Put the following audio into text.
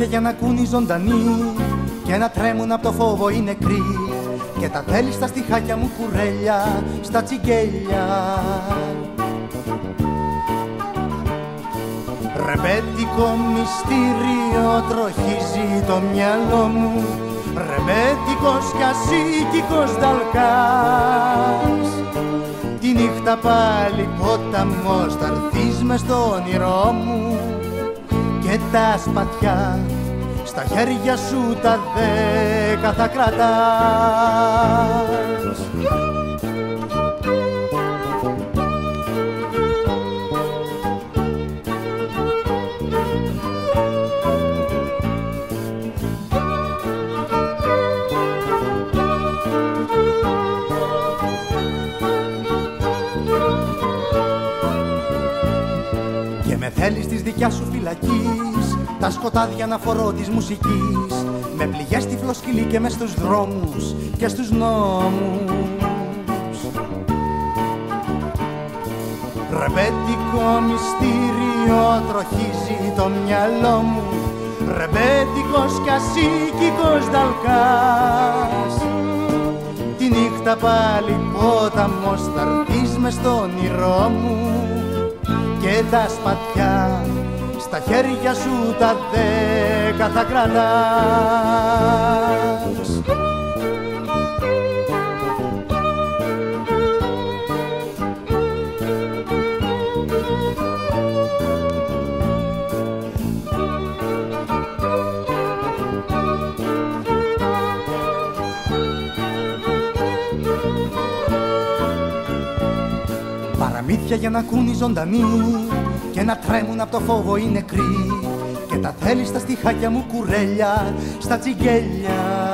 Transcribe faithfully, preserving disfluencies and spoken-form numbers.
αλήθεια για να ακούν οι ζωντανοί και να τρέμουν από το φόβο οι νεκροί. Και τα θέλει στα στιχάκια μου κουρέλια, στα τσιγκέλια. Ρεμπέτικο μυστήριο τροχίζει το μυαλό μου, ρεμπέτικος κι ασίκικος δαλκάς. Τη νύχτα πάλι ποταμός θα έρθεις μες στο όνειρό μου και τα σπαθιά στα χέρια σου τα δέκα θα κρατάς. Με θέλεις της δικιάς σου φυλακής, τα σκοτάδια να φορώ της μουσικής. Με πληγές τυφλό σκυλί και μες στους δρόμους και στους νόμους. Ρεμπέτικο μυστήριο τροχίζει το μυαλό μου, ρεμπέτικος κι ασίκικος δαλκάς. Τη νύχτα πάλι πόταμος θα έρθεις μες στο όνειρό μου και τα σπαθιά στα χέρια σου τα δέκα θα κρατάς. Παραμύθια για να ακούν οι ζωντανοί και να τρέμουν από το φόβο οι νεκροί. Και τα θέλει στα στιχάκια μου κουρέλια, στα τσιγκέλια.